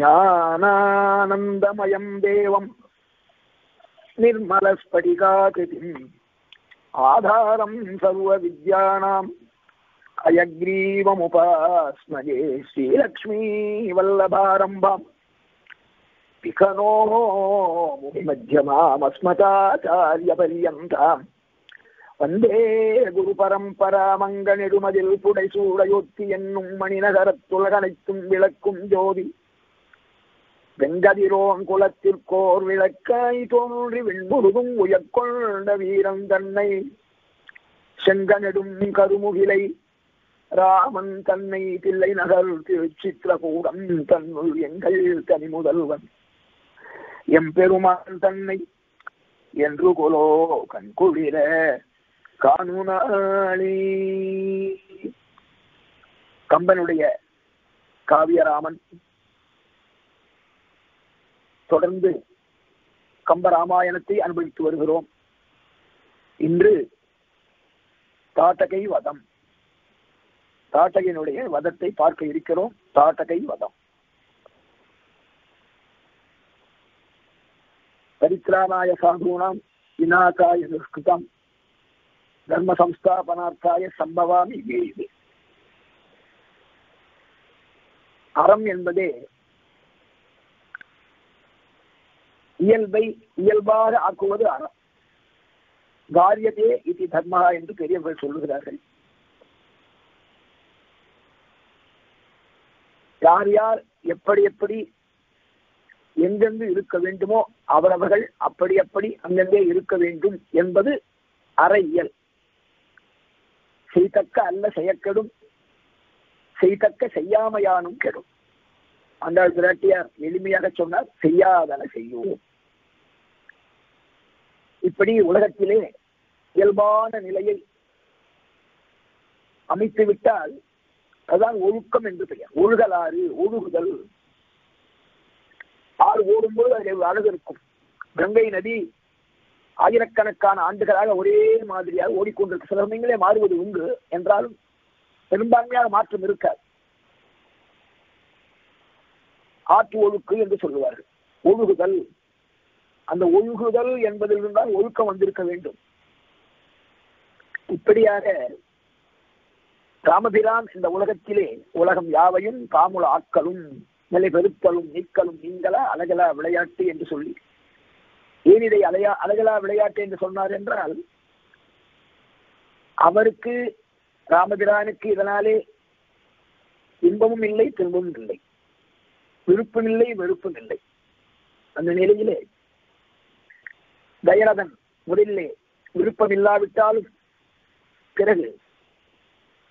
ஞானானந்தமயம் தேவம் நிர்மலஸ்படிகாகிருதிம் ஆதாரம் சர்வ வித்யானாம் அயக்ரீவமுபாஸ்மயே ஸ்ரீலக்ஷ்மீ வல்லபாரம்பாம் பிகனோ முமத்யமாம் அஸ்மதாச்சாரிய பரியந்தாம் வந்தே குரு பரம்பரா மங்கநெடுமதில் புடைசூடையொத்தி என்னும் மணிநகரத்துலகனைத்தும் விளக்கும் ஜோதி வெங்கதிரோன் குலத்திற்கோர் விளக்காய் தோன்றி விண்முருகும் உயர்கொண்ட வீரன் தன்னை செங்கநெடும் கருமுகிலை ராமன் தன்னை தில்லை நகர் திருச்சித்திரகூடம் தன்னுள் எங்கள் தனி முதல்வன் எம்பெருமான் தன்னை என்று கொலோ கண்குளிர காணுனாளி. கம்பனுடைய காவியராமன் தொடர்ந்து கம்பராமாயணத்தை அனுபவித்து வருகிறோம். இன்று தாடகை வதம், தாடகையினுடைய வதத்தை பார்க்க இருக்கிறோம். தாடகை வதம் பரித்ராணாய சாதூனாம் விநாசாய நிஷ்கிருதம் தர்ம சம்ஸ்தாபனார்த்தாய சம்பவாமி வேதி. அறம் என்பதே இயல்பை இயல்பாக ஆக்குவது அறம். காரியதே இது தர்மா என்று பெரியவர்கள் சொல்லுகிறார்கள். யார் யார் எப்படி எப்படி எங்கெங்கு இருக்க வேண்டுமோ அவரவர்கள் அப்படி அப்படி அங்கெங்கே இருக்க வேண்டும் என்பது அற இயல். செய்தக்க அல்ல செயற்கெடும், செய்தக்க செய்யாமையானும் கெடும். அந்த பிராட்டியார் எளிமையாக சொன்னார், செய்யாதன செய்யும். இப்படி உலகத்திலே இயல்பான நிலையை அமைத்துவிட்டால் அதுதான் ஒழுக்கம் என்று பெயர். ஒழுகலாறு, ஒழுகுதல். ஆறு ஓடும்போது அதில் அழகு இருக்கும். கங்கை நதி ஆயிரக்கணக்கான ஆண்டுகளாக ஒரே மாதிரியாக ஓடிக்கொண்டிருக்க, சில சமயங்களே மாறுவது உண்டு, என்றாலும் பெரும்பான்மையாக மாற்றம் இருக்காது. ஆற்று ஒழுக்கு என்று சொல்லுவார்கள். ஒழுகுதல், அந்த ஒழுகுதல் என்பதிலிருந்தால் ஒழுக்கம் வந்திருக்க வேண்டும். இப்படியாக ராமபிரான் இந்த உலகத்திலே உலகம் யாவையும் தாமுல ஆட்களும் நிலை பெருத்தலும் நீக்கலும் நீங்களா அழகலா விளையாட்டு என்று சொல்லி, ஏன் இதை அழகலா விளையாட்டு என்று சொன்னார் என்றால், அவருக்கு ராமபிரானுக்கு இதனாலே இன்பமும் இல்லை துன்பமும் இல்லை, விருப்பமில்லை வெறுப்பும் இல்லை. அந்த நிலையிலே தயரதன் முதலிலே விருப்பமில்லாவிட்டாலும் பிறகு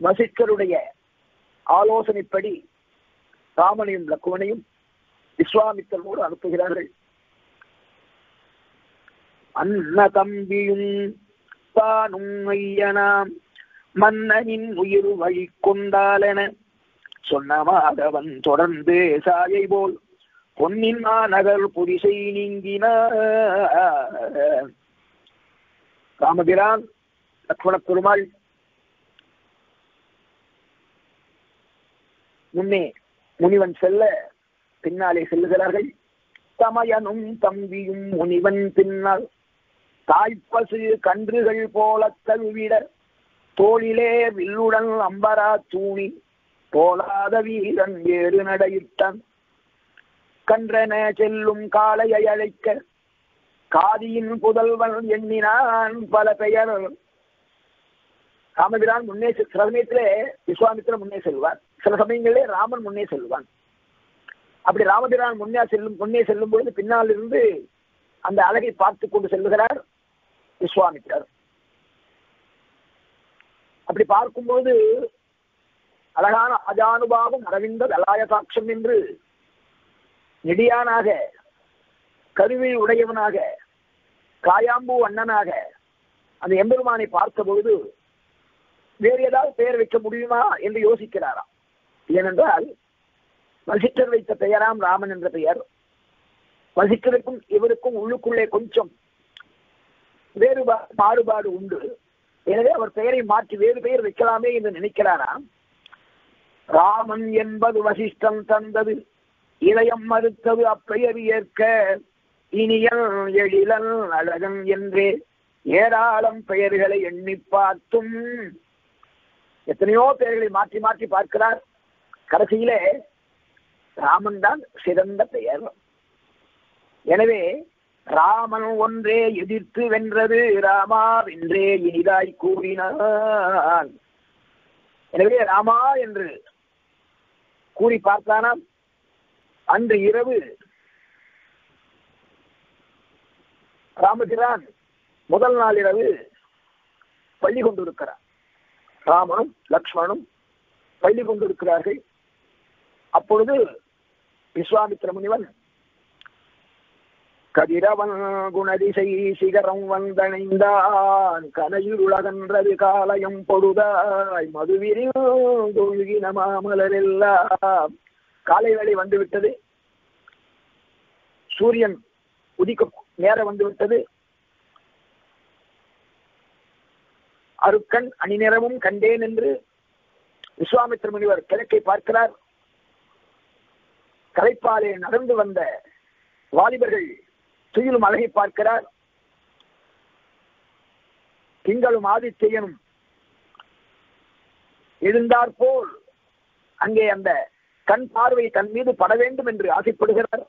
வசிஷ்டருடைய ஆலோசனைப்படி ராமனையும் லக்குவனையும் விஸ்வாமித்திரனோடு அனுப்புகிறார்கள். அன்ன தம்பியும் தானும் ஐயனாம் மன்னனின் உயிர் வழி கொண்டாலென சொன்னமாதவன் தொடர்ந்து சாயை போல் பொன்னின் மாநகர் புரிசை நீங்கின. ராமபிரான், லக்ஷ்மண பெருமாள் முன்னே முனிவன் செல்ல பின்னாலே செல்லுகிறார்கள். தமயனும் தம்பியும் முனிவன் பின்னால் தாய்ப்பசு கன்றுகள் போல தழுவிட தோளிலே வில்லுடன் அம்பரா தூணி போலாத வீரன் ஏறு நடையிட்டான். கன்றன செல்லும் காளையை அழைக்க காதியின் புதல்வன் எண்ணினான் பல பெயர். ராமபிரான் முன்னே, சில சமயத்திலே விஸ்வாமித்திரன் முன்னே செல்வார், சில சமயங்களிலே ராமன் முன்னே செல்வான். அப்படி ராமபிரான் முன்னே செல்லும் பொழுது பின்னால் இருந்து அந்த அழகை பார்த்து கொண்டு செல்லுகிறார் விஸ்வாமித்திரர். அப்படி பார்க்கும்போது அழகான அஜானுபாவம் அரவிந்த தலாய சாட்சம் என்று நெடியானாக, கருவி உடையவனாக, காயாம்பூ அண்ணனாக அந்த எம்பெருமானை பார்த்த பொழுது வேறு ஏதாவது பெயர் வைக்க முடியுமா என்று யோசிக்கிறாராம். ஏனென்றால் வசிஷ்டர் வைத்த பெயராம் ராமன் என்ற பெயர். வசிஷ்டருக்கும் இவருக்கும் உள்ளுக்குள்ளே கொஞ்சம் மாறுபாடு உண்டு. எனவே அவர் பெயரை மாற்றி வேறு பெயர் வைக்கலாமே என்று நினைக்கிறாராம். ராமன் என்பது வசிஷ்டம் தந்தது இதயம் மறுத்தது அப்பெயர் ஏற்க இனியல் எழிலன் அழகன் என்றே ஏராளம் பெயர்களை எண்ணி பார்த்தும் எத்தனையோ பெயர்களை மாற்றி மாற்றி பார்க்கிறார். கடைசியிலே ராமன் தான் சிறந்த பெயர். எனவே ராமன் ஒன்றே எதிர்த்து வென்றது ராமா என்றே இனிதாய் கூறினான். எனவே ராமா என்று கூறி பார்த்தானாம். அன்று இரவு ராமபிரான் முதல் நாள் இரவு பள்ளி கொண்டிருக்கிறார். ராமனும் லக்ஷ்மணனும் பள்ளி கொண்டிருக்கிறார்கள். அப்பொழுது விஸ்வாமித்திர முனிவன் கதிரவன் குணதிசை சிகரம் வந்தணைந்தான் கனையுலகன்றது காலயம் பொழுதாய் மதுவிரின் மாமலரெல்லாம். காலை வேளை வந்துவிட்டது, சூரியன் உதிக்கும் நேரம் வந்துவிட்டது. அருக்கன் அணிநிறமும் கண்டேன் என்று விஸ்வாமித்திர முனிவர் கிழக்கை பார்க்கிறார். கரைப்பாலே நடந்து வந்த வாலிபர்கள் துயிலும் அழகை பார்க்கிறார். திங்களும் ஆதித்யனும் எழுந்தாற்போல் அங்கே அந்த கண் பார்வை தன் மீது பட வேண்டும் என்று ஆசைப்படுகிறார்.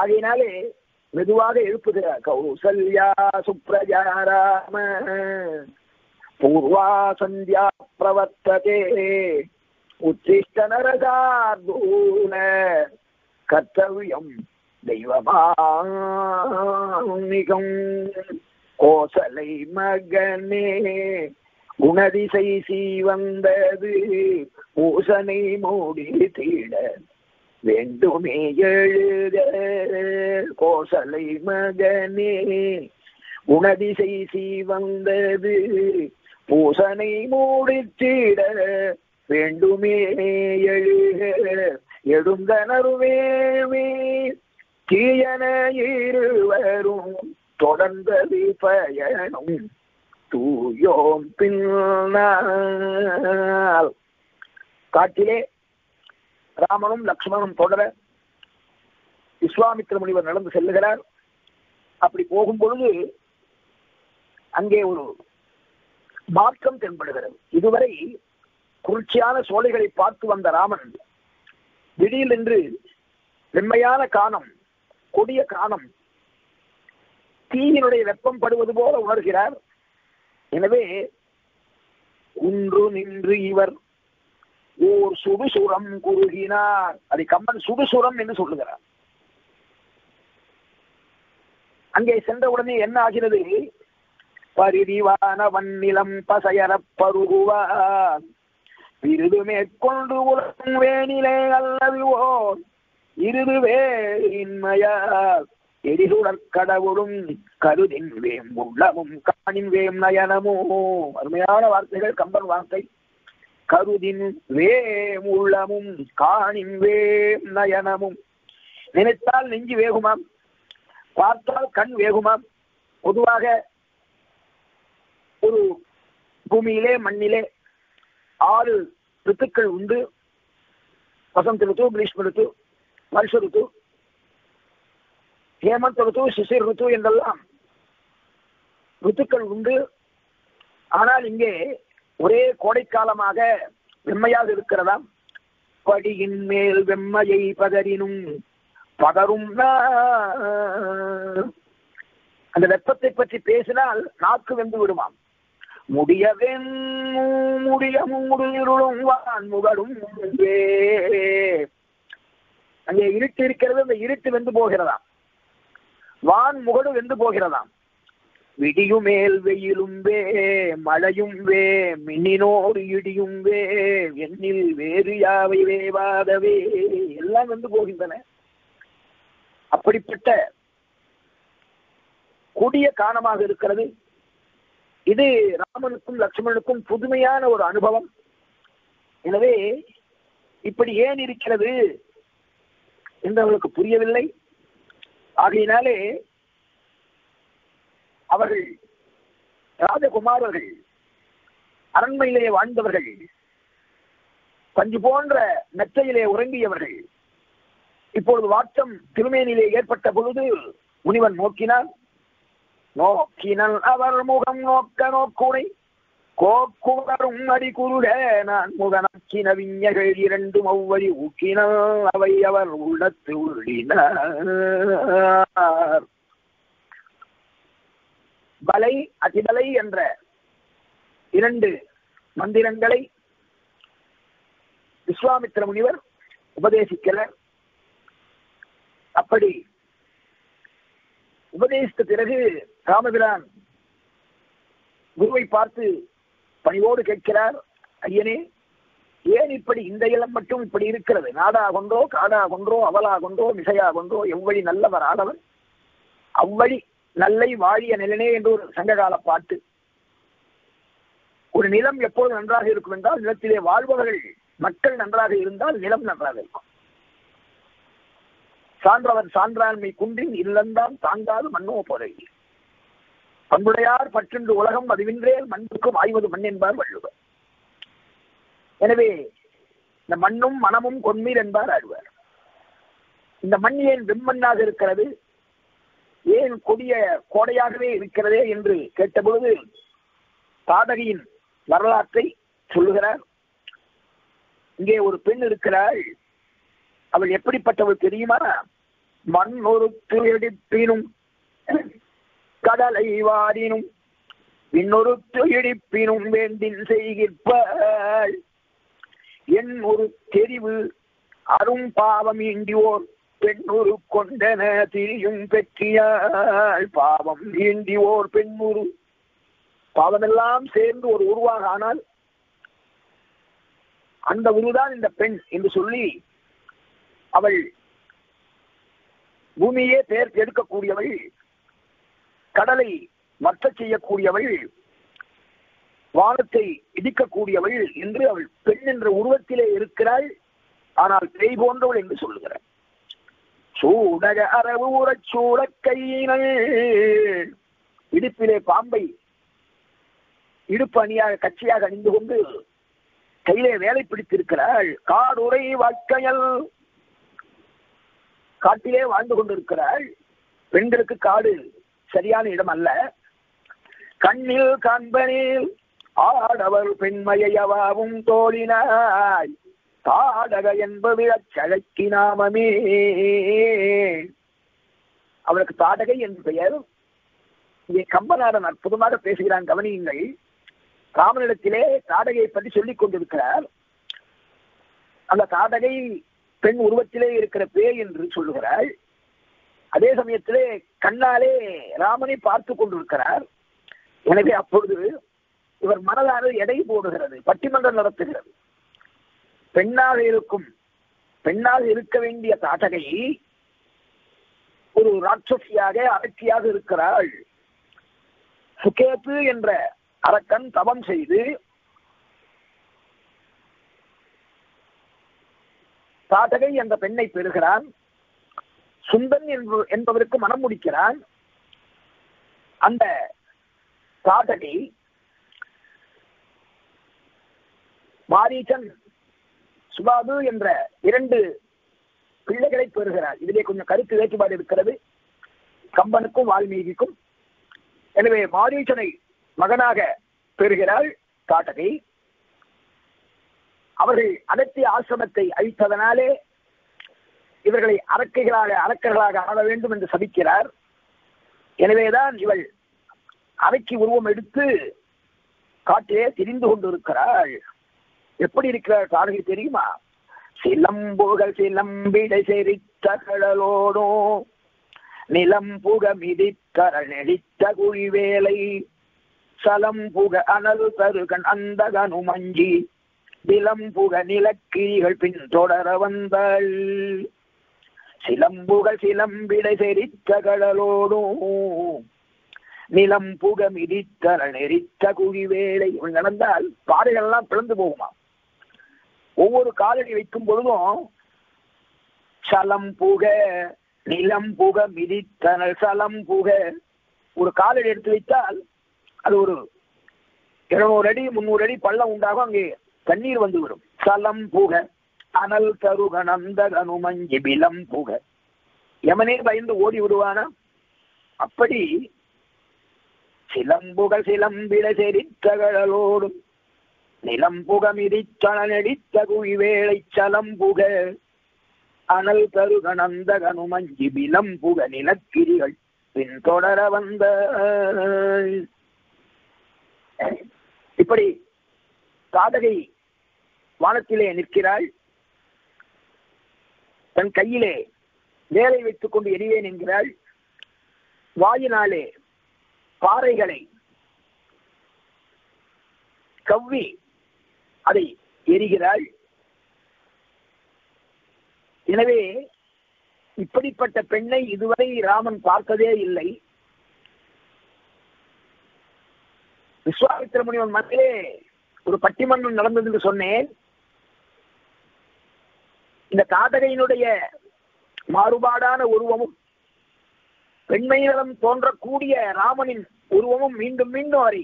ஆகையினாலே மெதுவாக எழுப்புகிறார். கௌசல்யா சுப்ரஜா ராம பூர்வா சந்தியா பிரவர்த்ததே உச்சிஷ்ட நரகார்தூன கர்த்தவ்யம் தெய்வமாமிகம் கோசலை மகனே குணதிசை சீவந்தது பூசனை மூடி தீட வேண்டுமே எழுத கோசலை மகனே குணதிசை சீவந்தது பூசனை மூடித்திட வேண்டுமே எழுக எடுங்கனருவேவே தீயன இருவரும் தொடர்ந்தது பயணம் தூயோம் பின்னால். காட்டிலே ராமனும் லக்ஷ்மணனும் தொடர விஸ்வாமித்திர முனிவர் நடந்து செல்லுகிறார். அப்படி போகும் பொழுது அங்கே ஒரு மாற்றம் தென்படுகிறது. இதுவரை குளிர்ச்சியான சோலைகளை பார்த்து வந்த ராமன் திடீரென்று வெண்மையான காணம், கொடிய காணம், தீயினுடைய வெப்பம் படுவது போல உணர்கிறார். எனவே ஒன்று நின்று இவர் ஓர் சுடுசுரம் குறுகினார். அதை கம்பன் சுடுசுரம் என்று சொல்லுகிறார். அங்கே சென்றவுடனே என்ன ஆகிறது? பரிதிவான வன்னிலம் பசையர பருகுவான் விருது மேற்கொண்டு உலகம் வேணிலே அல்லது ஓர் இருது வேண்மையால் எரிசுடற்கடவுளும் கருதின் வேம் உள்ளமும் காணின் வேம் நயனமோ. அருமையான வார்த்தைகள் கம்பன் வார்த்தை. கருதின் வேம் உள்ளமும் காணின் வேம் நயனமும். நினைத்தால் நெஞ்சு வேகுமாம், பார்த்தால் கண் வேகுமாம். பொதுவாக ஒரு பூமியிலே மண்ணிலே 6 ரித்துக்கள் உண்டு. வசந்த ரித்து, கிரீஷ்ம ரித்து, வருஷ ரித்து, ஹேமந்த ரித்து, சிசிர் ரித்து என்றெல்லாம் ரித்துக்கள் உண்டு. ஆனால் இங்கே ஒரே கோடைக்காலமாக வெம்மையாக இருக்கிறதாம். படியின் மேல் வெம்மையை பதறினும் பதறும் அந்த வெப்பத்தை பற்றி பேசினால் நாக்கு வெந்து விடுமாம். முடியவென் முடிய முடியிருளும் வான்முகடும் அங்கே இருட்டு இருக்கிறது. அந்த இருட்டு வெந்து போகிறதாம், வான்முகடு வெந்து போகிறதாம். விடியும் மேல் வெயிலும் வே மழையும் வே மின்னினோடு இடியும் வே எண்ணில் வேறு யாவை வேவாதவே எல்லாம் வெந்து போகின்றன. அப்படிப்பட்ட கொடிய காரணமாக இருக்கிறது. இது ராமனுக்கும் லட்சுமணனுக்கும் புதுமையான ஒரு அனுபவம். எனவே இப்படி ஏன் இருக்கிறது என்று அவர்களுக்கு புரியவில்லை. ஆகையினாலே அவர்கள் ராஜகுமாரர்கள், அரண்மையிலே வாழ்ந்தவர்கள், பஞ்சு போன்ற மெத்தையிலே உறங்கியவர்கள், இப்பொழுது வாட்சம் திருமேனிலே ஏற்பட்ட பொழுது முனிவன் நோக்கினான். நோக்கினல் அவர் முகம் நோக்க நோக்குனை கோக்குவரும் அடி குருட நான் முகநக்கின விஞ்ஞகள் இரண்டு மௌவரி ஊக்கினல் அவை அவர் உள்ளத்து உள்ளினார். பலை அதிபலை என்ற இரண்டு மந்திரங்களை விஸ்வாமித்திர முனிவர் உபதேசிக்கிறார். அப்படி உபதேசித்த பிறகு ராமபிரான் குருவை பார்த்து பணிவோடு கேட்கிறார். ஐயனே, ஏன் இப்படி இந்த இளம் மட்டும் இப்படி இருக்கிறது? நாடா கொன்றோ காடா கொன்றோ அவலா கொன்றோ மிசையா கொன்றோ எவ்வழி நல்லவர் ஆடவன் அவ்வழி நல்லை வாழிய நிலனே என்று ஒரு சங்ககால பாட்டு. ஒரு நிலம் எப்போது நன்றாக இருக்கும் என்றால் நிலத்திலே வாழ்பவர்கள் மக்கள் நன்றாக இருந்தால் நிலம் நன்றாக இருக்கும். சான்றவர் சான்றாண்மை குன்றின் இல்லந்தான் தாங்காது மண்ணோ போதை பண்புடையார் பற்றின்று உலகம் அதுவின்றே மண்ணுக்கும் ஆய்வது மண் என்பார் வள்ளுவர். எனவே இந்த மண்ணும் மனமும் கொன்மீர் என்பார் ஆழ்வார். இந்த மண் ஏன் வெம்மண்ணாக இருக்கிறது, ஏன் கொடிய கோடையாகவே இருக்கிறதே என்று கேட்டபொழுது தாடகையின் வரலாற்றை சொல்லுகிறார். இங்கே ஒரு பெண் இருக்கிறாள். அவள் எப்படிப்பட்டவள் தெரியுமா? மண் ஒரு துடிப்பினும் கடலை வாரினும் இன்னொரு துடிப்பினும் வேண்டின் செய்கிற்பாள் என் ஒரு தெரிவு அரும் பாவம் ஈண்டியோர் பெண்ணுரு கொண்டன திரியும் பெற்றியாள். பாவம் ஈண்டியோர் பெண்ணுரு பாவமெல்லாம் சேர்ந்து ஒரு உருவாக ஆனால் அந்த உருதான் இந்த பெண் என்று சொல்லி அவள் பூமியே பெயர் எடுக்கக்கூடியவள், கடலை மற்ற செய்யக்கூடியவள், வானத்தை இடிக்கக்கூடியவள் என்று அவள் பெண் என்ற உருவத்திலே இருக்கிறாள். ஆனால் பேய் போன்றவள் என்று சொல்லுகிறாள். சூடக அரவு உறச் சூட கையினள் இடுப்பிலே பாம்பை இடுப்பு அணியாக கட்சியாக அணிந்து கொண்டு கையிலே வேலை பிடித்திருக்கிறாள். காடுரை வாழ்க்கையல் காட்டிலே வாழ்ந்து கொண்டிருக்கிறாள். பெண்களுக்கு காடு சரியான இடம் அல்ல. கண்ணில் கம்பனில் ஆடவர் பெண்மையவாவும் தோழினாய் தாடக என்பது அச்சழக்கி நாமமே. அவளுக்கு தாடகை என்று பெயர். இங்கே கம்பநாடன் அற்புதமாக பேசுகிறான். கவனியுங்கள், ராமனிடத்திலே தாடகையை பற்றி சொல்லிக் கொண்டிருக்கிறார். அந்த தாடகை பெண் உருவத்திலே இருக்கிற பேய் என்று சொல்லுகிறாள். அதே சமயத்திலே கண்ணாலே ராமனை பார்த்து கொண்டிருக்கிறார். எனவே அப்பொழுது இவர் மனதானது எடை போடுகிறது, பட்டிமன்றம் நடத்துகிறது. பெண்ணாக இருக்க வேண்டிய தாடகை ஒரு ராட்சசியாக அரக்கியாக இருக்கிறாள். சுகேத்து என்ற அரக்கன் தவம் செய்து தாடகை என்ற பெண்ணை பெறுகிறான். சுந்தன் என்பவருக்கு மனம் முடிக்கிறான். அந்த தாடகை மாரீசன் சுபாது என்ற இரண்டு பிள்ளைகளை பெறுகிறார். இதிலே கொஞ்சம் கருத்து வேறுபாடு இருக்கிறது கம்பனுக்கும் வால்மீகிக்கும். எனவே மாரீசனை மகனாக பெறுகிறாள் தாடகை. அவர்கள் அடத்திய ஆசிரமத்தை அழித்ததனாலே இவர்களை அரக்கர்களாக ஆள வேண்டும் என்று சபிக்கிறார். எனவேதான் இவள் அரக்கி உருவம் எடுத்து காட்டிலே திரிந்து கொண்டிருக்கிறாள். எப்படி இருக்கிறார் தாடகை தெரியுமா? சிலம்புகள் சிலம்பிடை செறித்த கடலோடோ நிலம் புக மிதித்தரணித்த குழிவேலை சலம் புக அனல் தருகன் அந்த கனுமஞ்சி சிலம்புக நிலக்கிரிகள் பின்தொடர வந்தாள். சிலம்புகள் சிலம்பிடை செறித்த கடலோடும் நிலம் புக மிதித்தர நெறித்த குழிவேலை நடந்தால் பாறைகள் எல்லாம் பிளந்து போகுமா? ஒவ்வொரு காலடி வைக்கும் பொழுதும் சலம் புக நிலம் புக மிதித்தனல் சலம் புக ஒரு காலடி எடுத்து வைத்தால் அது ஒரு 200 அடி 300 அடி பள்ளம் உண்டாகும். அங்கே தண்ணீர் வந்துவிடும். சலம் புக அனல் கருகணந்த கனுமஞ்சி விலம் புக. யமனே பயந்து ஓடி விடுவானா? அப்படி சிலம்புக சிலம்பில செறித்தகழலோடும் நிலம்புகமிதிச்சனடித்த குழிவேளை சலம்புக அனல் கருகணந்த கனுமஞ்சி விலம் புக நிலக்கிரிகள் பின்தொடர வந்த. இப்படி தாடகை வானத்திலே நிற்கிறாள், தன் கையிலே வேலை வைத்துக் கொண்டு எரிவேன் என்கிறாள். வாயினாலே பாறைகளை கவ்வி அதை எரிகிறாள். எனவே இப்படிப்பட்ட பெண்ணை இதுவரை ராமன் பார்த்ததே இல்லை. விஸ்வாமித்திர முனிவன் மனதிலே ஒரு பட்டிமன்றம் நடந்தது என்று சொன்னேன். இந்த தாடகையினுடைய மாறுபாடான உருவமும் பெண்மையிடம் தோன்றக்கூடிய ராமனின் உருவமும் மீண்டும் மீண்டும் அவரை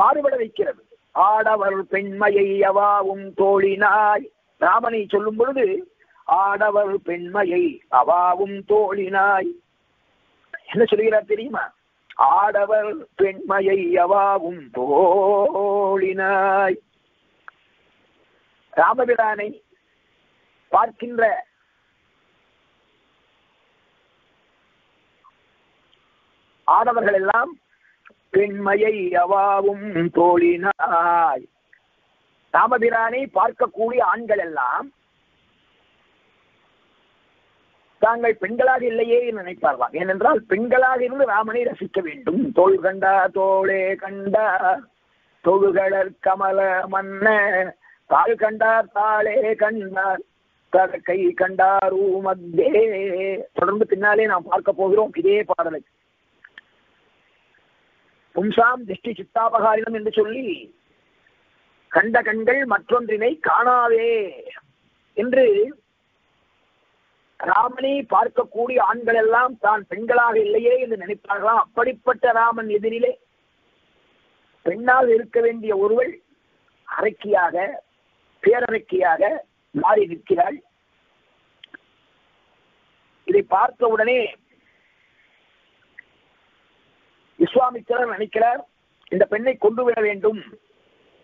மாறுபட வைக்கிறது. ஆடவர் பெண்மையை அவாவும் தோழினாய், ராமனை சொல்லும் பொழுது ஆடவர் பெண்மையை அவாவும் தோழினாய் என்ன சொல்கிறார் தெரியுமா? ஆடவர் பெண்மையை அவாவும் தோழினாய். ராமபிரானை பார்க்கின்ற ஆடவர்கள் எல்லாம் பெண்மையை அவாவும் தோழினாய். ராமபிரானை பார்க்கக்கூடிய ஆண்கள் எல்லாம் தாங்கள் பெண்களாக இல்லையே என்று நினைப்பார்களாம். ஏனென்றால் பெண்களாக இருந்து ராமனை ரசிக்க வேண்டும். தோள் கண்டா தோளே கண்டா தொழுகளர் கமல மன்ன தாள் கண்டார் தாளே கண்டார் கை கண்டாரூ மத்தே. தொடர்ந்து பின்னாலே நாம் பார்க்க போகிறோம் இதே பாடலை. பும்சாம் திஷ்டி சித்தாபகாரிடம் என்று சொல்லி கண்ட கண்கள் மற்றொன்றினை காணாதே என்று ராமனை பார்க்கக்கூடிய ஆண்கள் எல்லாம் தான் பெண்களாக இல்லையே என்று நினைப்பார்களாம். அப்படிப்பட்ட ராமன் எதிரிலே பெண்ணால் இருக்க வேண்டிய ஒருவள் அரக்கியாக பேரரக்கியாக மாறி நிற்கிறாள். இதை பார்த்த உடனே விஸ்வாமித்திரர் நினைக்கிறார் இந்த பெண்ணை கொண்டு விட வேண்டும்.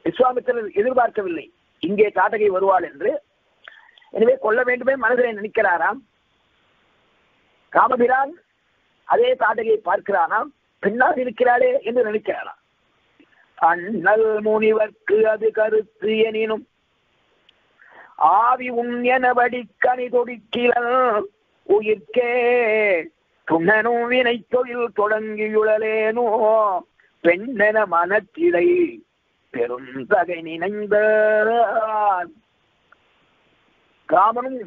விஸ்வாமித்திரர் எதிர்பார்க்கவில்லை இங்கே தாடகை வருவாள் என்று. எனவே கொல்ல வேண்டுமே மனதிலே நினைக்கிறாராம். ராமபிரான் அதே தாடகையை பார்க்கிறாராம், பெண்ணாக இருக்கிறாளே என்று நினைக்கிறாராம். அண்ணல் முனிவர்க்கு அது கருத்து எனினும் ஆவி உண்ணபடி கனி தொடிக்கிழல் உயிர்க்கே துண்ணனும் வினை தொழில் தொடங்கியுழலேனோ பெண்ணென மனத்திடை பெருந்தகை நினைந்தார். ராமனும்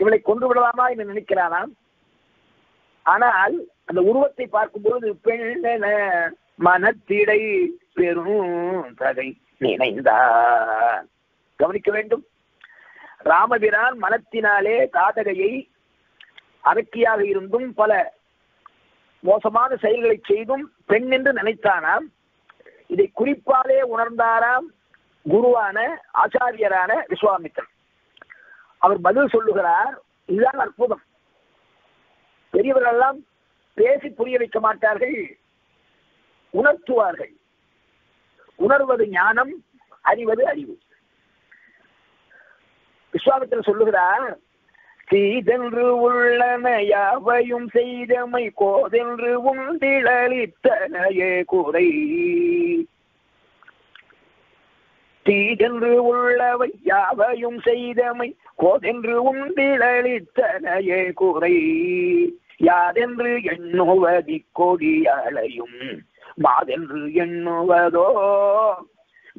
இவளை கொண்டு விடலாமா என்று நினைக்கிறானாம். ஆனால் அந்த உருவத்தை பார்க்கும்போது பெண்ணென மனத்திடை பெருந்தகை நினைந்தார். கவனிக்க வேண்டும், ராமபிரான் மனத்தினாலே தாடகையை அரக்கியாக இருந்தும் பல மோசமான செயல்களை செய்தும் பெண் என்று நினைத்தானாம். இதை குறிப்பாலே உணர்ந்தாராம் குருவான ஆச்சாரியரான விஸ்வாமித்திரன். அவர் பதில் சொல்லுகிறார், இதுதான் அற்புதம். பெரியவர்கள் எல்லாம் பேசி புரிய வைக்க மாட்டார்கள், உணர்த்துவார்கள். உணர்வது ஞானம், அறிவது அறிவு. விஸ்வாமித்திரன் சொல்லுகிறார், தீதென்று உள்ளன யாவையும் செய்தமை கோதென்று உண்டிழலித்தனையே குறை. தீதென்று உள்ளவை யாவையும் செய்தமை கோதென்று உண்டிழலித்தனையே குறை. யாதென்று எண்ணுவதி கொடியாளையும் மாதென்று எண்ணுவதோ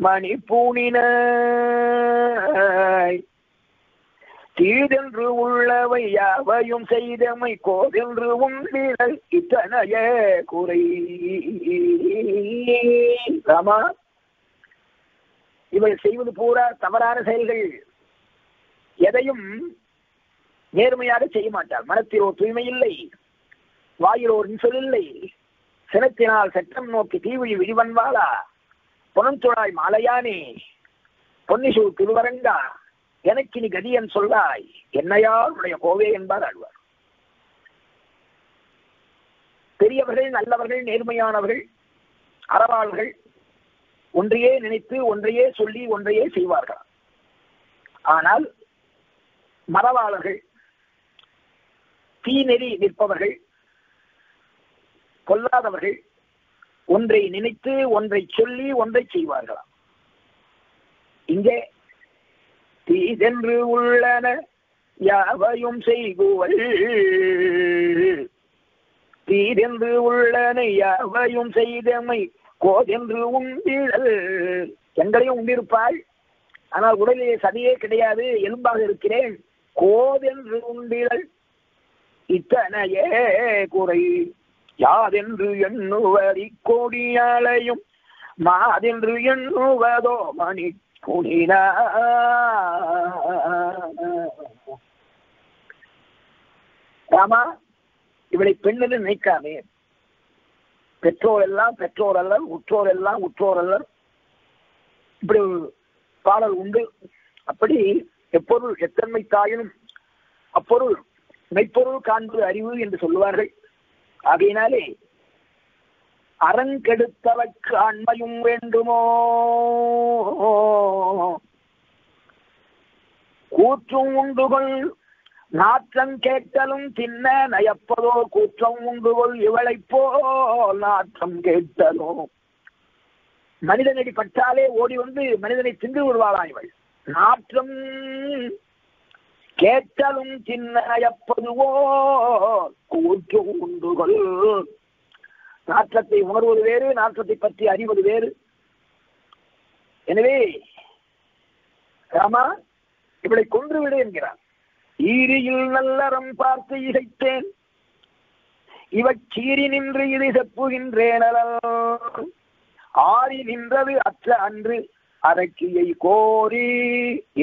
மணிப்பூணினாய். தீதென்று உள்ளவை யாவையும் செய்தமை கோதென்று உண்டிழல் இத்தனையே குறை. ராமா, இவள் செய்வது பூரா தவறான செயல்கள், எதையும் நேர்மையாக செய்ய மாட்டாள். மனத்தில் ஒரு தூய்மை இல்லை, வாயில் ஒரு நிசொல் இல்லை. சினத்தினால் சட்டம் நோக்கி தீவிழி விழிவன்வாளா புனஞ்சொழாய் மாலையானே பொன்னிசு திருவரங்கா எனக்கு நீ கதியன் சொல்லாய் என்னையால் உடைய கோவே என்பார் ஆழ்வார். பெரியவர்கள், நல்லவர்கள், நேர்மையானவர்கள், அறவாள்கள் ஒன்றையே நினைத்து ஒன்றையே சொல்லி ஒன்றையே செய்வார்கள். ஆனால் மறவாளர்கள், தீநெறி நிற்பவர்கள், கொல்லாதவர்கள் ஒன்றை நினைத்து ஒன்றை சொல்லி ஒன்றை செய்வார்களாம். இங்கே தீதென்று உள்ளன யாவையும் செய்குவல் தீதென்று உள்ளன யாவையும் செய்தமை கோதென்று உண்டிழல். எங்களையும் உண்டிருப்பாள், ஆனால் உடலிலே சதியே கிடையாது, எலும்பாக இருக்கிறேன். கோதென்று உண்டிழல் இத்தனையே குறை யாதென்று எண்ணுவரி கொடியாளையும் மாதென்று எண்ணுவதோ மணி குடினா. ராமா, இவளை பெண்ணில் நினைக்காமே. பெற்றோர் எல்லாம் பெற்றோர் அல்லர், உற்றோர் எல்லாம் உற்றோர் அல்லர், இப்படி பாடல் உண்டு. அப்படி எப்பொருள் எத்தன்மை தாயினும் அப்பொருள் மெய்ப்பொருள் காண்பது அறிவு என்று சொல்லுவார்கள். ஆகையினாலே அரங்கெடுத்தவற்கு அண்மையும் வேண்டுமோ கூற்றும் உண்டுகொள் நாற்றம் கேட்டலும் தின்ன நயப்பதோ கூற்றம் உண்டுகொள் இவளை போல் நாற்றம் கேட்டலோ. மனிதனடி பட்டாலே ஓடி வந்து மனிதனை தின்று விடுவாளா இவள். நாற்றம் கேட்டலும் தின்னயப்பதுவோ கூற்றும் உண்டுகொள். நாற்றத்தை உணர்வது வேறு, நாற்றத்தை பற்றி அறிவது வேறு. எனவே ராமா, இவளை கொன்றுவிடு என்கிறார். ஈரியில் நல்லறம் பார்த்து இசைத்தேன் இவச் சீறி நின்று இதை செப்புகின்றேன் ஆறி நின்றது அற்ற அன்று அரக்கியை கோரி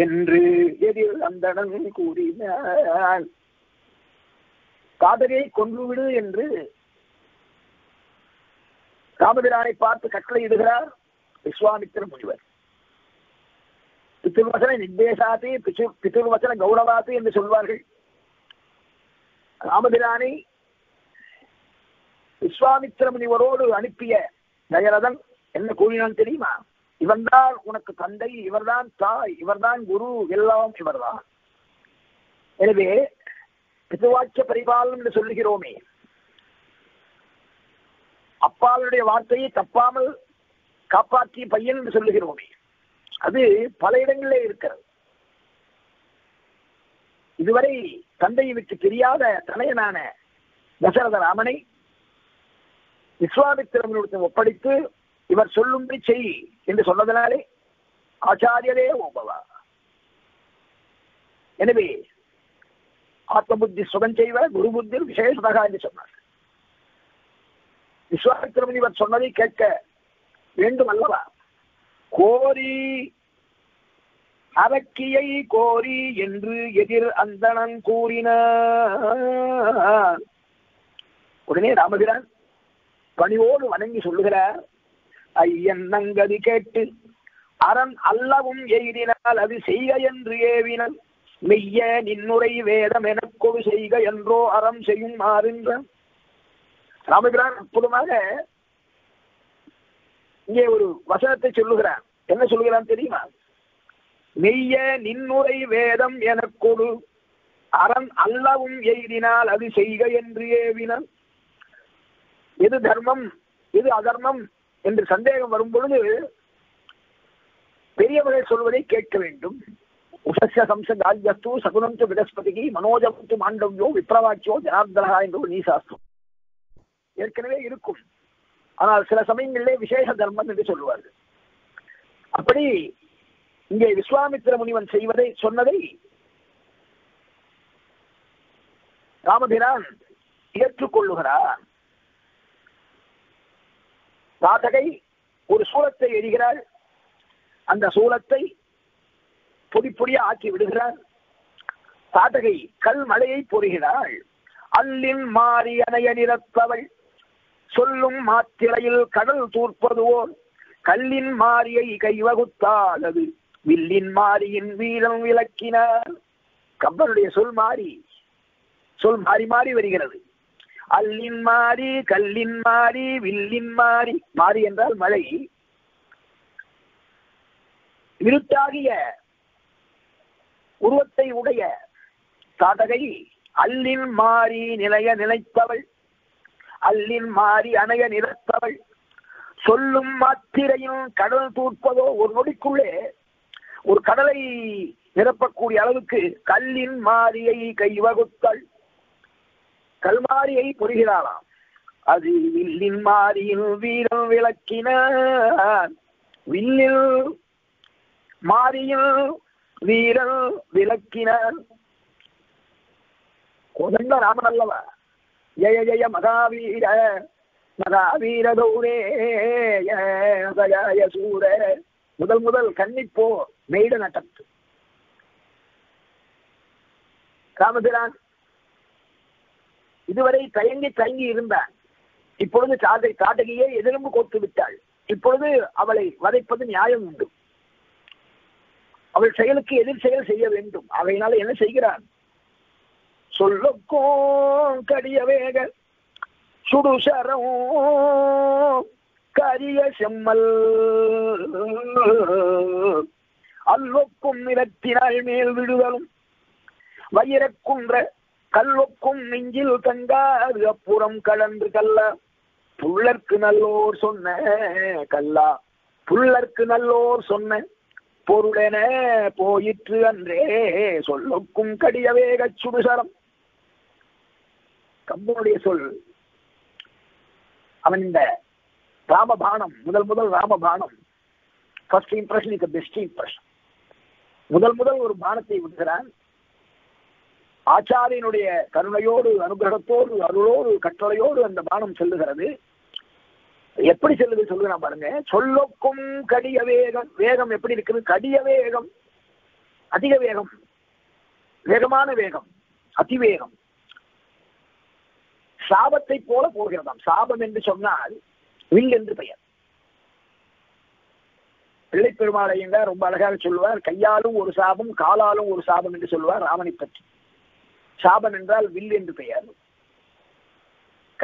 என்று எதிர் அந்தடன் கூறினான். காதலியை கொன்றுவிடு என்று ராமபிரானை பார்த்து கட்டளை இடுகிறார் விஸ்வாமித்திர முனிவர். பித்திருவசன நிர்தேசாதி பித்திருவசன கௌரவாதி என்று சொல்வார்கள். ராமபிரானை விஸ்வாமித்திர முனிவரோடு அனுப்பிய தயரதன் என்ன கூறினான் தெரியுமா? இவர்தான் உனக்கு தந்தை, இவர்தான் தாய், இவர்தான் குரு, எல்லாம் இவர்தான். எனவே பிதுவாக்கிய பரிபாலனம் என்று சொல்லுகிறோமே, அப்பாவுடைய வார்த்தையை தப்பாமல் காப்பாற்றிய பையன் என்று சொல்லுகிறோமே, அது பல இடங்களிலே இருக்கிறது. இதுவரை தந்தையை விட்டு தெரியாத தலையனான தசரத ராமனை விஸ்வாமித்திரனிடத்தில் ஒப்படைத்து இவர் சொல்லும்படி செய் என்று சொன்னதனாலே ஆச்சாரியரே ஓபவா. எனவே ஆத்ம புத்தி சுகம் செய்வ குரு புத்தி விசேஷமாக என்று சொன்னார். விஸ்வாமித்திரன் இவர் சொன்னதை கேட்க வேண்டும் அல்லவா? கோரி அரக்கியை கோரி என்று எதிர் அந்தணன் கூறினான். உடனே ராமபிரான் பணியோடு வணங்கி சொல்லுகிறார், ஐயன் நங்கதி கேட்டு அரண் அல்லவும் எய்தினால் அது செய்க என்று ஏவினல் மெய்ய நின்னுரை வேதம் எனக்கொரு செய்க என்றோ அறம் செய்யும் மாறின்ற. ராமபிரான் அற்புதமாக இங்கே ஒரு வசனத்தை சொல்லுகிறான். என்ன சொல்லுகிறான் தெரியுமா? மெய்ய நின்னுரை வேதம் எனக்கொரு அரண் அல்லவும் எய்தினால் அது செய்க என்று ஏவினல். எது தர்மம் எது அதர்மம் என்று சந்தேகம் வரும் பொழுது பெரியவர்கள் சொல்வதை கேட்க வேண்டும். உஷஸ்ய சம்சகாஜ்யஸ்து சகுனந்து விடஸ்பதிகி மனோஜபத்து மாண்டவ்யோ விப்ரவாச்சியோ ஜனார்தனா என்று ஒரு நீசாஸ்திரம் ஏற்கனவே இருக்கும். ஆனால் சில சமயங்களிலே விசேஷ தர்மம் என்று சொல்லுவார்கள். அப்படி இங்கே விஸ்வாமித்திர முனிவன் செய்வதை சொன்னதை ராமபிரான் ஏற்றுக்கொள்ளுகிறான். தாடகை ஒரு சூலத்தை எறிகிறாள். அந்த சூலத்தை பொடி பொடியா ஆக்கி விடுகிறாள். தாடகை கல் மலையை பொறுகிறாள். அல்லின் மாறி அணைய நிறப்பவள் சொல்லும் மாத்திரையில் கடல் தூர்ப்பதுவோர் கல்லின் மாறியை கைவகுத்தால் அது வில்லின் மாரியின் வீரம் விளக்கினார். கம்பனுடைய சொல் மாறி மாறி வருகிறது. அல்லின் மாறி, கல்லின் மாறி, வில்லின் மாறி. மாறி என்றால் மழை. இருட்டாகிய உருவத்தை உடைய தாடகை அல்லின் மாறி நிலைய நிலைத்தவள், அல்லின் மாறி அணைய நிலத்தவள். சொல்லும் மாத்திரையும் கடல் தூட்பதோ, ஒரு நொடிக்குள்ளே ஒரு கடலை நிரப்பக்கூடிய அளவுக்கு கல்லின் மாரியை கைவகுத்தல். கல்மாரியை பொறுகிறாளாம். அது வில்லின் மாரியின் வீரம் விளக்கினார். வில்லில் மாரியில் வீரல் விளக்கினார். கொண்ட ராமன் அல்லவா? ஜய ஜய மகாவீர மகாவீர தௌரே ஜய சூர. முதல் முதல் கன்னிப்போர் மெய்ட நட்டத்து ராமபிரான் இதுவரை தயங்கி தயங்கி இருந்தான். இப்பொழுது தாடகையே எதிர்ப்பு கோத்து விட்டாள். இப்பொழுது அவளை வதைப்பது நியாயம் உண்டு. அவள் செயலுக்கு எதிர் செயல் செய்ய வேண்டும். அவையினால என்ன செய்கிறான்? சொல்லக்கோம் கடிய வேக சுடுசரம் கரிய செம்மல் அல்லொக்கும் நிலத்தினால் மேல் விடுதலும் வயிறக்குன்ற கல்வக்கும் நெஞ்சில் தங்காது அப்புறம் கலன்று கல்ல புள்ளற்கு நல்லோர் சொன்ன கல்லா புள்ளற்கு நல்லோர் சொன்ன பொருளென போயிற்று அன்றே சொல்லுக்கும் கடியவே கச்சுடுசரம். கம்பனுடைய சொல், அவன் இந்த ராமபானம், முதல் ராமபானம், first impression is the best impression. முதல் ஒரு பானத்தை விடுகிறான். ஆச்சாரியனுடைய கருணையோடு, அனுகிரகத்தோடு, அருளோடு, கட்டளையோடு அந்த பானம் செல்லுகிறது. எப்படி செல்லுது சொல்லுங்க நான் பாருங்க. சொல்லக்கும் கடிய வேகம். வேகம் எப்படி இருக்குது? கடிய வேகம், அதிக வேகம், வேகமான வேகம், அதிவேகம். சாபத்தை போல போகிறதாம். சாபம் என்று சொன்னால் வில் என்று பெயர். பிள்ளை பெருமாளையங்க ரொம்ப அழகாக சொல்லுவார். கையாலும் ஒரு சாபம், காலாலும் ஒரு சாபம் என்று சொல்லுவார் ராமனை பற்றி. சாபம் என்றால் வில் என்று பெயர்.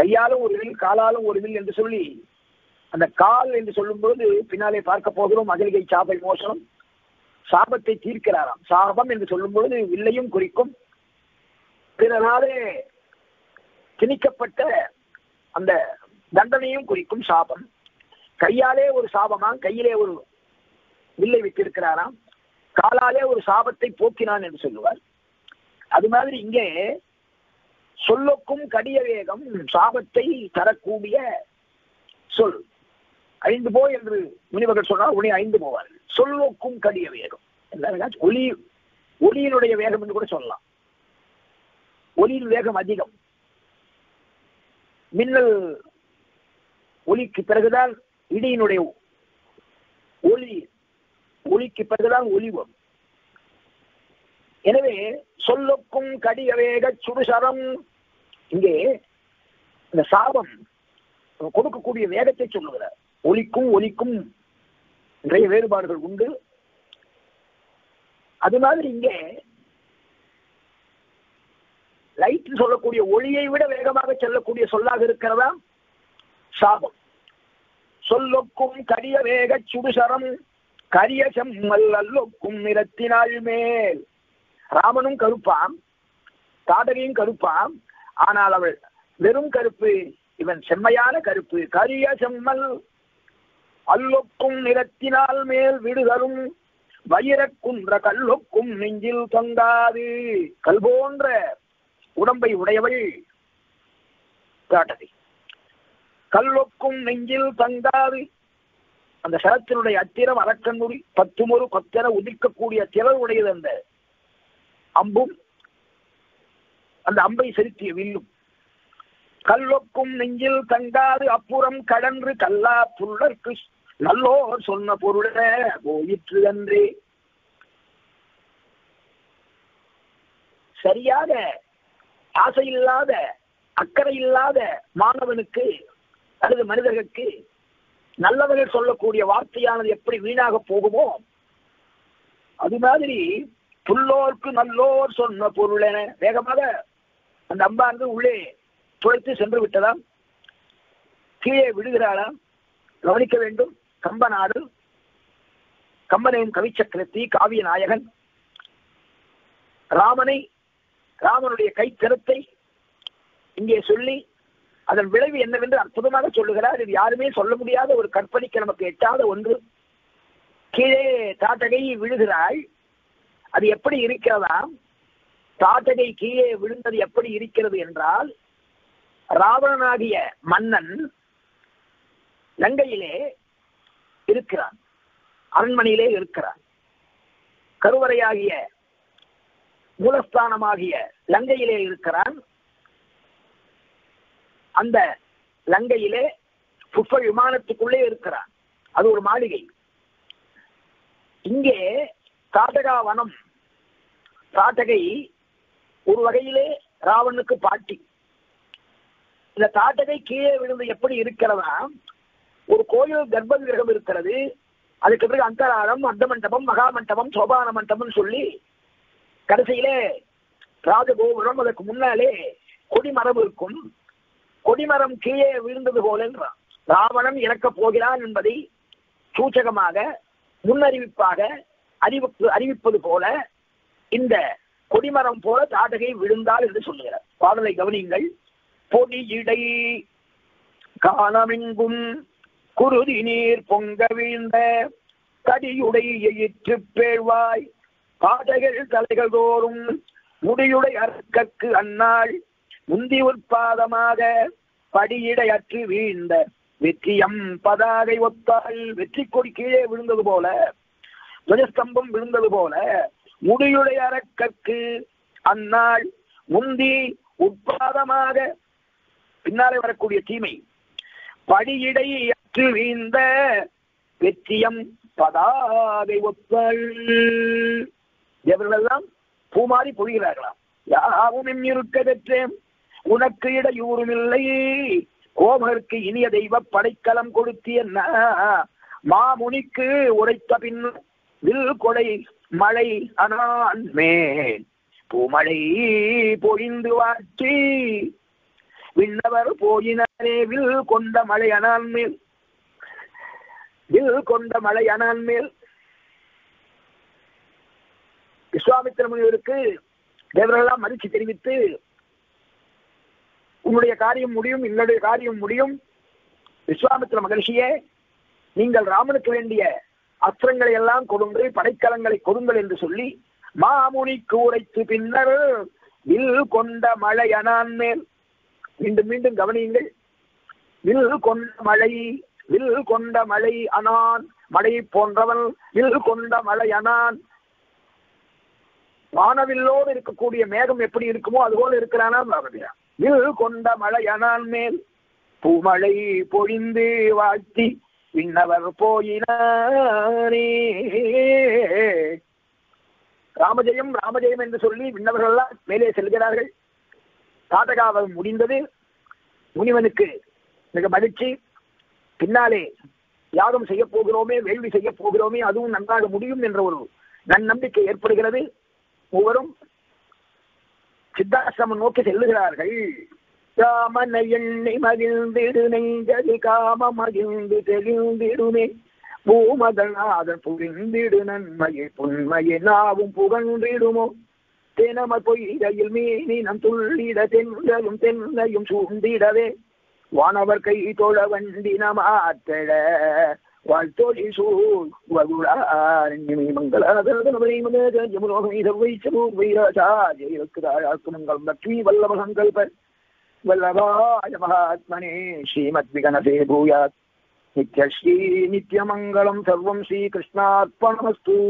கையாலும் ஒரு வில், காலாலும் ஒரு வில் என்று சொல்லி, அந்த கால் என்று சொல்லும் பொழுது பின்னாலே பார்க்க போகிறோம் அகலிகை சாபை மோசனம், சாபத்தை தீர்க்கிறாராம். சாபம் என்று சொல்லும் பொழுது வில்லையும் குறிக்கும். பிறனாலே திணிக்கப்பட்ட அந்த தண்டனையும் குறிக்கும் சாபம். கையாலே ஒரு சாபமாம், கையிலே ஒரு வில்லை வைத்திருக்கிறாராம். காலாலே ஒரு சாபத்தை போக்கினான் என்று சொல்லுவார். அது மாதிரி இங்கே சொல்லுக்கும் கடிய வேகம், சாபத்தை தரக்கூடிய சொல். ஐந்து போ என்று முனிவர்கள் சொன்னால் உடனே ஐந்து போவார்கள். சொல்லுக்கும் கடிய வேகம், ஒலி, ஒலியினுடைய வேகம் என்று கூட சொல்லலாம். ஒலியின் வேகம் அதிகம். மின்னல் ஒலிக்கு பிறகுதான் இடியினுடைய ஒலி, ஒலிக்கு பிறகுதான் ஒலி வரும். எனவே சொல்லுக்கும் கடிய வேக சுடுசரம், இங்கே இந்த சாபம் கொடுக்கக்கூடிய வேகத்தை சொல்லுகிறார். ஒலிக்கும் ஒலிக்கும் நிறைய வேறுபாடுகள் உண்டு. அது மாதிரி இங்கே லைட் சொல்லக்கூடிய ஒளியை விட வேகமாக செல்லக்கூடிய சொல்லாக இருக்கிறதா சாபம். சொல்லுக்கும் கடிய வேக சுடுசரம் கரிய செம்மல் அல்லொக்கும் நிறத்தினால் மேல். ராமனும் கருப்பாம், தாடகையும் கருப்பாம். ஆனால் அவள் வெறும் கருப்பு, இவன் செம்மையான கருப்பு. கரிய செம்மல் அல்லொக்கும் நிறத்தினால் மேல் விடுதலும் வயிறக்குன்ற கல்லொக்கும் நெஞ்சில் தொங்காது. கல்போன்ற உடம்பை உடையவள் தாடகை, கல்லொக்கும் நெஞ்சில் தங்காது. அந்த சரத்தினுடைய அத்திரம் அரக்கன்முறி 10 முறை கொத்தென உதிக்கக்கூடிய திறல் உடையது அந்த அம்பும், அந்த அம்பை செலுத்திய வில்லும். கல்லொக்கும் நெஞ்சில் தங்காது அப்புறம் கடன்று கல்லா புள்ளற்கு நல்லோர் சொன்ன பொருள போயிற்று அன்றே. சரியாக ஆசை இல்லாத, அக்கறை இல்லாத மாணவனுக்கு அல்லது மனிதர்களுக்கு நல்லவர்கள் சொல்லக்கூடிய வார்த்தையானது எப்படி வீணாக போகுமோ அது மாதிரி புல்லோர்க்கு நல்லோர் சொன்ன பொருள் என வேகமாக அந்த அம்பானது உள்ளே துளைத்து சென்று விட்டதாம், கீழே விடுகிறாராம். கவனிக்க வேண்டும், கம்பநாடு கம்பனின் கவி சக்கரவர்த்தி காவிய நாயகன் ராமனுடைய கைக்கருத்தை இங்கே சொல்லி அதன் விளைவு என்னவென்று அற்புதமாக சொல்லுகிறார். இது யாருமே சொல்ல முடியாத ஒரு கற்பனைக்கு நமக்கு எட்டாத ஒன்று. கீழே தாடகை விழுகிறாள், அது எப்படி இருக்கிறதா? தாடகை கீழே விழுந்தது எப்படி இருக்கிறது என்றால், ராவணனாகிய மன்னன் லங்கையிலே இருக்கிறான், அரண்மனையிலே இருக்கிறான். கருவறையாகிய மூலஸ்தானமாகிய லங்கையிலே இருக்கிறான். அந்த லங்கையிலே புஷ்ப விமானத்துக்குள்ளே இருக்கிறான், அது ஒரு மாளிகை. இங்கே தாடகா வனம், தாடகை ஒரு வகையிலே ராவனுக்கு பாட்டி. இந்த தாடகை கீழே விழுந்து எப்படி இருக்கிறதா, ஒரு கோயில் கர்ப்ப கிரகம் இருக்கிறது, அதுக்கு பிறகு அந்தராரம், அந்த மண்டபம், மகா மண்டபம், சோபான மண்டபம் சொல்லி கடைசியிலே ராஜகோபுரம், அதற்கு முன்னாலே கொடிமரம் இருக்கும். கொடிமரம் கீழே விழுந்தது போல என்றான். ராவணன் இறக்கப் போகிறான் என்பதை சூச்சகமாக முன்னறிவிப்பாக அறிவிப்பது போல இந்த கொடிமரம் போல தாடகை விழுந்தாள் என்று சொல்லுகிறார். பாடலை கவனியுங்கள். பொடி இடை காலமெங்கும் குருதி நீர் பொங்க வீழ்ந்த தடியுடை எயிற்று பேழ்வாய் பாடகர் தலைகள் தோறும் முடியுடை அற்கக்கு அன்னாள் முந்தி உற்பாதமாக படியிடையற்று வீழ்ந்த வெற்றியம் பதாகை ஒத்தாள். வெற்றி கொடி கீழே விழுந்தது போல, துவஜஸ்தம்பம் விழுந்தது போல, முடியுடைய அரக்கற்கு அந்நாள் முந்தி உற்பாதமாக பின்னாலே வரக்கூடிய தீமை படியிடை அற்று வீழ்ந்த வெற்றியம் பதாகை ஒத்தாள். இவர்களெல்லாம் பூமாறி பொழிகிறார்களாம். யாவும் எம்மிருக்க பெற்றேன் உனக்கு இடையூறும் இல்லை, கோமருக்கு இனிய தெய்வ படைக்கலம் கொடுத்தியன்ன மாமுனிக்கு உரைத்த பின் வில் கொடை மழை அனான் மேல் பூமழை பொழிந்து வாற்றி விண்ணவர் போயினரே வில் கொண்ட மழை அனான் மேல், வில் கொண்ட மழை அனான் மேல். விஸ்வாமித்திர முனிவருக்கு தேவர்களெல்லாம் மதிச்சு தெரிவித்து, உன்னுடைய காரியம் முடியும், என்னுடைய காரியம் முடியும், விஸ்வாமித்திர மகரிஷியே நீங்கள் ராமனுக்கு வேண்டிய அஸ்திரங்களை எல்லாம் கொடுங்கள், படைக்கலங்களை கொடுங்கள் என்று சொல்லி மாமுனி கூரைத்து பின்னர் வில் கொண்ட மழை அனான் மேல். மீண்டும் மீண்டும் கவனியுங்கள். வில் கொண்ட மழை, வில் கொண்ட மழை அனான், மழை போன்றவன், வில் கொண்ட மழை அனான். வானவில்லோடு இருக்கக்கூடிய மேகம் எப்படி இருக்குமோ அதுபோல் இருக்கிறானா ராமபிரா. வில் கொண்ட மழையனான் மேல் பூமழை பொழிந்து வாழ்த்தி விண்ணவர் போயினாரே. ராமஜெயம் ராமஜெயம் என்று சொல்லி விண்ணவர்களெல்லாம் மேலே செல்கிறார்கள். தாடகாவதம் முடிந்தது. முனிவனுக்கு மிக மகிழ்ச்சி. பின்னாலே யாகம் செய்ய போகிறோமே, வேள்வி செய்ய போகிறோமே, அதுவும் நன்றாக முடியும் என்ற ஒரு நம்பிக்கை ஏற்படுகிறது. மூவரும் சித்தாசிரமம் நோக்கி செல்லுகிறார்கள். ராமனை எண்ணி மகிழ்ந்திடு நெஞ்சது காம மகிழ்ந்து தெளிந்திடுமே பூமதநாதன் புரிந்திடு நன்மையை புன்மையை நாவும் புகழ்ந்திடுமோ தினமர் பொய்கையில் மீனி நம் துள்ளிட தென்றலும் தென்னையும் சூழ்ந்திடவே வானவர் கை தொழ வண்டி நமாத்தட வாழ்த்தோழி சூழ் மங்களாதமங்கள லட்சுமி வல்லபகங்கல்ப வல்லபாய மகாத்மனே ஸ்ரீமத் விகனதே பூயாத் நித்யஸ்ரீ நித்யமங்கலம் சர்வம் ஸ்ரீ கிருஷ்ணார்ப்பணமஸ்து.